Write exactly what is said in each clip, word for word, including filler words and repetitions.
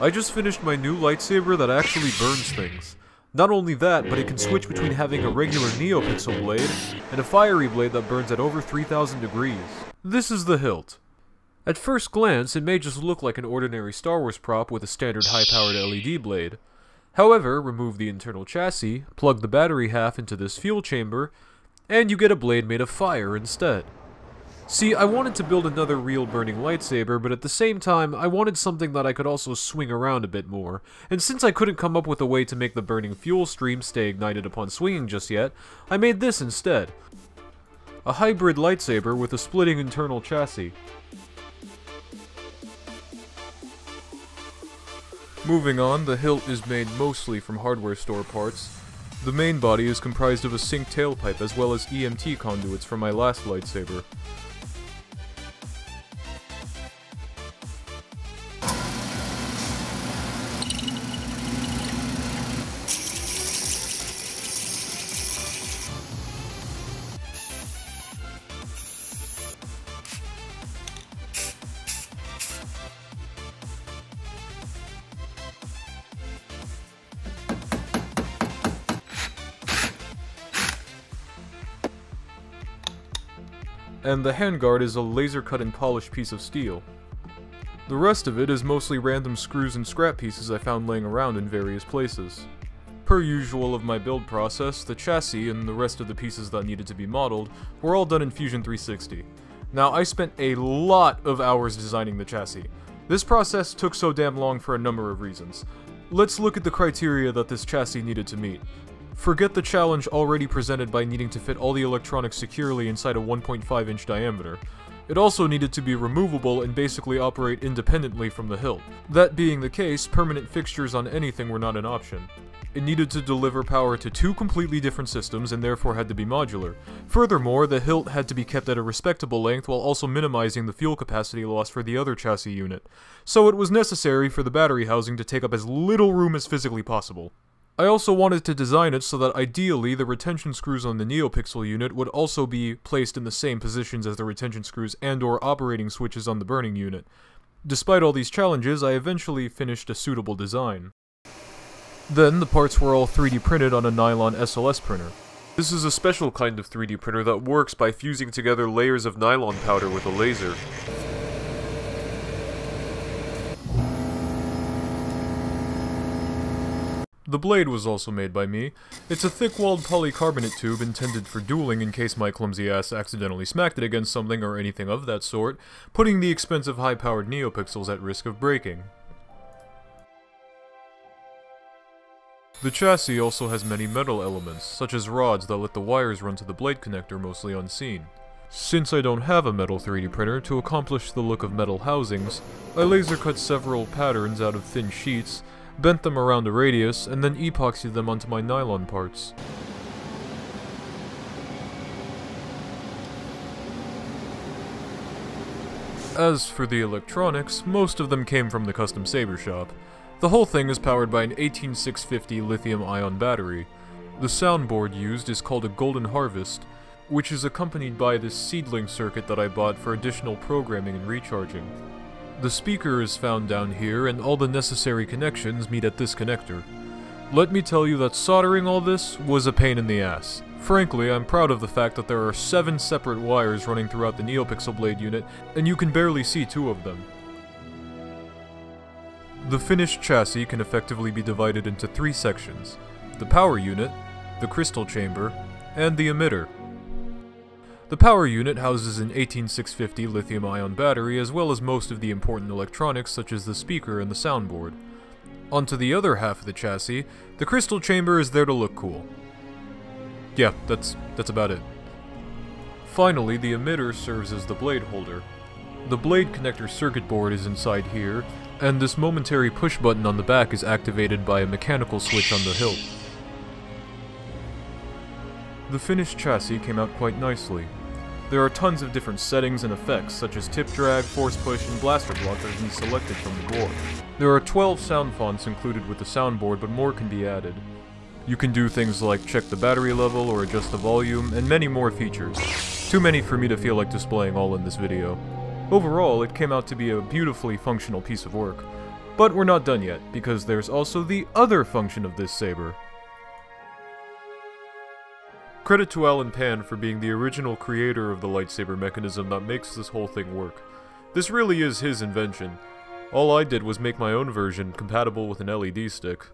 I just finished my new lightsaber that actually burns things. Not only that, but it can switch between having a regular NeoPixel blade and a fiery blade that burns at over three thousand degrees. This is the hilt. At first glance, it may just look like an ordinary Star Wars prop with a standard high-powered L E D blade. However, remove the internal chassis, plug the battery half into this fuel chamber, and you get a blade made of fire instead. See, I wanted to build another real burning lightsaber, but at the same time, I wanted something that I could also swing around a bit more, and since I couldn't come up with a way to make the burning fuel stream stay ignited upon swinging just yet, I made this instead. A hybrid lightsaber with a splitting internal chassis. Moving on, the hilt is made mostly from hardware store parts. The main body is comprised of a sink tailpipe as well as E M T conduits from my last lightsaber. And the handguard is a laser-cut and polished piece of steel. The rest of it is mostly random screws and scrap pieces I found laying around in various places. Per usual of my build process, the chassis and the rest of the pieces that needed to be modeled were all done in Fusion three sixty. Now, I spent a lot of hours designing the chassis. This process took so damn long for a number of reasons. Let's look at the criteria that this chassis needed to meet. Forget the challenge already presented by needing to fit all the electronics securely inside a one point five inch diameter. It also needed to be removable and basically operate independently from the hilt. That being the case, permanent fixtures on anything were not an option. It needed to deliver power to two completely different systems and therefore had to be modular. Furthermore, the hilt had to be kept at a respectable length while also minimizing the fuel capacity loss for the other chassis unit. So it was necessary for the battery housing to take up as little room as physically possible. I also wanted to design it so that ideally the retention screws on the NeoPixel unit would also be placed in the same positions as the retention screws and or operating switches on the burning unit. Despite all these challenges, I eventually finished a suitable design. Then the parts were all three D printed on a nylon S L S printer. This is a special kind of three D printer that works by fusing together layers of nylon powder with a laser. The blade was also made by me. It's a thick-walled polycarbonate tube intended for dueling in case my clumsy ass accidentally smacked it against something or anything of that sort, putting the expensive high-powered NeoPixels at risk of breaking. The chassis also has many metal elements, such as rods that let the wires run to the blade connector mostly unseen. Since I don't have a metal three D printer, to accomplish the look of metal housings, I laser-cut several patterns out of thin sheets, bent them around a radius, and then epoxied them onto my nylon parts. As for the electronics, most of them came from the custom saber shop. The whole thing is powered by an eighteen six fifty lithium-ion battery. The soundboard used is called a Golden Harvest, which is accompanied by this seedling circuit that I bought for additional programming and recharging. The speaker is found down here, and all the necessary connections meet at this connector. Let me tell you that soldering all this was a pain in the ass. Frankly, I'm proud of the fact that there are seven separate wires running throughout the NeoPixel blade unit, and you can barely see two of them. The finished chassis can effectively be divided into three sections: the power unit, the crystal chamber, and the emitter. The power unit houses an eighteen six fifty lithium-ion battery as well as most of the important electronics such as the speaker and the soundboard. Onto the other half of the chassis, the crystal chamber is there to look cool. Yeah, that's, that's about it. Finally, the emitter serves as the blade holder. The blade connector circuit board is inside here, and this momentary push button on the back is activated by a mechanical switch on the hilt. The finished chassis came out quite nicely. There are tons of different settings and effects, such as tip drag, force push, and blaster block that have been selected from the board. There are twelve sound fonts included with the soundboard, but more can be added. You can do things like check the battery level or adjust the volume, and many more features. Too many for me to feel like displaying all in this video. Overall, it came out to be a beautifully functional piece of work. But we're not done yet, because there's also the other function of this saber. Credit to Alan Pan for being the original creator of the lightsaber mechanism that makes this whole thing work. This really is his invention. All I did was make my own version compatible with an L E D stick.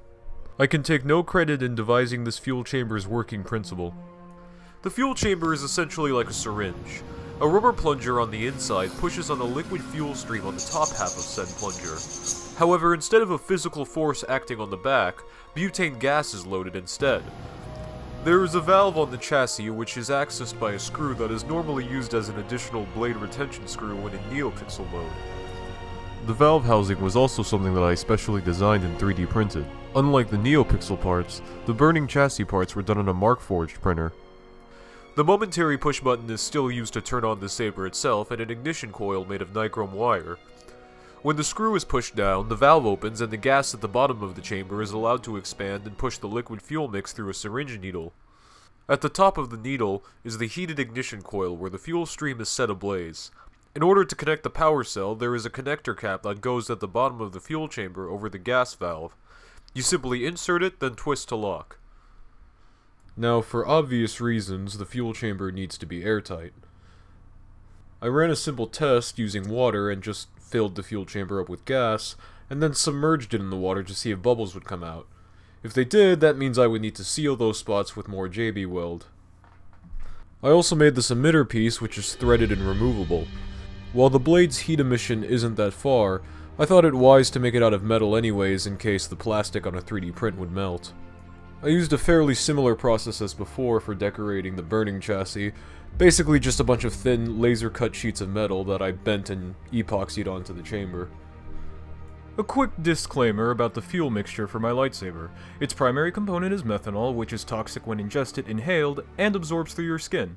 I can take no credit in devising this fuel chamber's working principle. The fuel chamber is essentially like a syringe. A rubber plunger on the inside pushes on the liquid fuel stream on the top half of said plunger. However, instead of a physical force acting on the back, butane gas is loaded instead. There is a valve on the chassis which is accessed by a screw that is normally used as an additional blade retention screw when in NeoPixel mode. The valve housing was also something that I specially designed and three D printed. Unlike the NeoPixel parts, the burning chassis parts were done on a Markforged printer. The momentary push button is still used to turn on the saber itself and an ignition coil made of nichrome wire. When the screw is pushed down, the valve opens and the gas at the bottom of the chamber is allowed to expand and push the liquid fuel mix through a syringe needle. At the top of the needle is the heated ignition coil where the fuel stream is set ablaze. In order to connect the power cell, there is a connector cap that goes at the bottom of the fuel chamber over the gas valve. You simply insert it, then twist to lock. Now, for obvious reasons, the fuel chamber needs to be airtight. I ran a simple test using water and just filled the fuel chamber up with gas, and then submerged it in the water to see if bubbles would come out. If they did, that means I would need to seal those spots with more J B weld. I also made this emitter piece, which is threaded and removable. While the blade's heat emission isn't that far, I thought it wise to make it out of metal anyways in case the plastic on a three D print would melt. I used a fairly similar process as before for decorating the burning chassis, basically just a bunch of thin, laser-cut sheets of metal that I bent and epoxied onto the chamber. A quick disclaimer about the fuel mixture for my lightsaber. Its primary component is methanol, which is toxic when ingested, inhaled, and absorbs through your skin.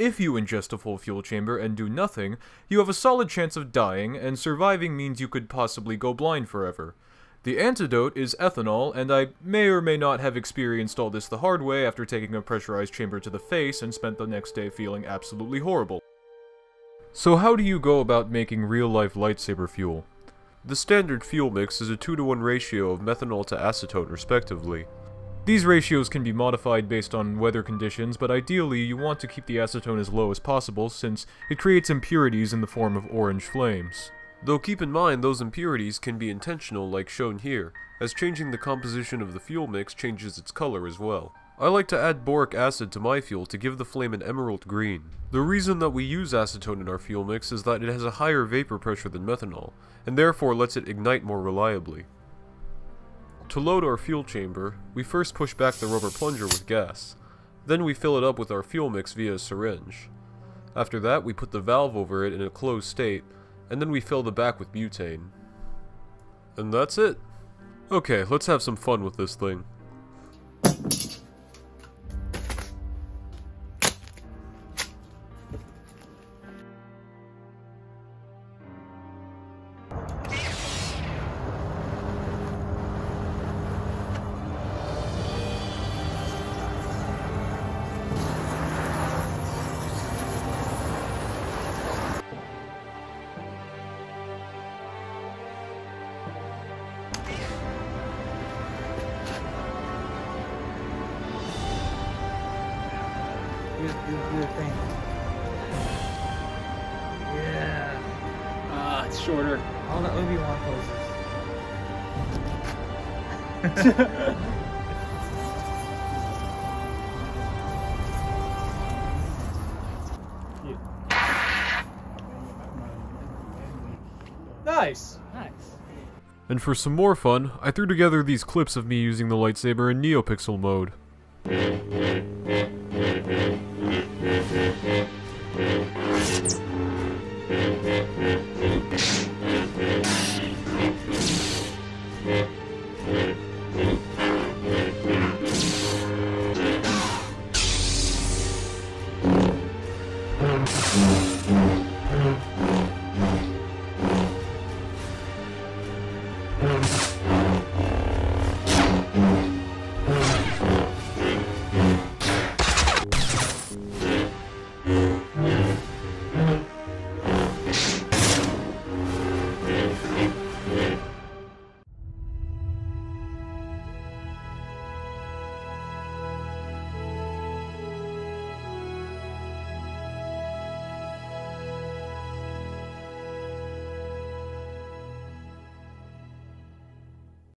If you ingest a full fuel chamber and do nothing, you have a solid chance of dying, and surviving means you could possibly go blind forever. The antidote is ethanol, and I may or may not have experienced all this the hard way after taking a pressurized chamber to the face and spent the next day feeling absolutely horrible. So how do you go about making real-life lightsaber fuel? The standard fuel mix is a two to one ratio of methanol to acetone, respectively. These ratios can be modified based on weather conditions, but ideally you want to keep the acetone as low as possible since it creates impurities in the form of orange flames. Though keep in mind those impurities can be intentional like shown here, as changing the composition of the fuel mix changes its color as well. I like to add boric acid to my fuel to give the flame an emerald green. The reason that we use acetone in our fuel mix is that it has a higher vapor pressure than methanol, and therefore lets it ignite more reliably. To load our fuel chamber, we first push back the rubber plunger with gas. Then we fill it up with our fuel mix via a syringe. After that, we put the valve over it in a closed state, and then we fill the back with butane. And that's it. Okay, let's have some fun with this thing. Good, good, good thing. Yeah. Ah, it's shorter. All the Obi-Wan poses. Nice. Nice. And for some more fun, I threw together these clips of me using the lightsaber in NeoPixel mode.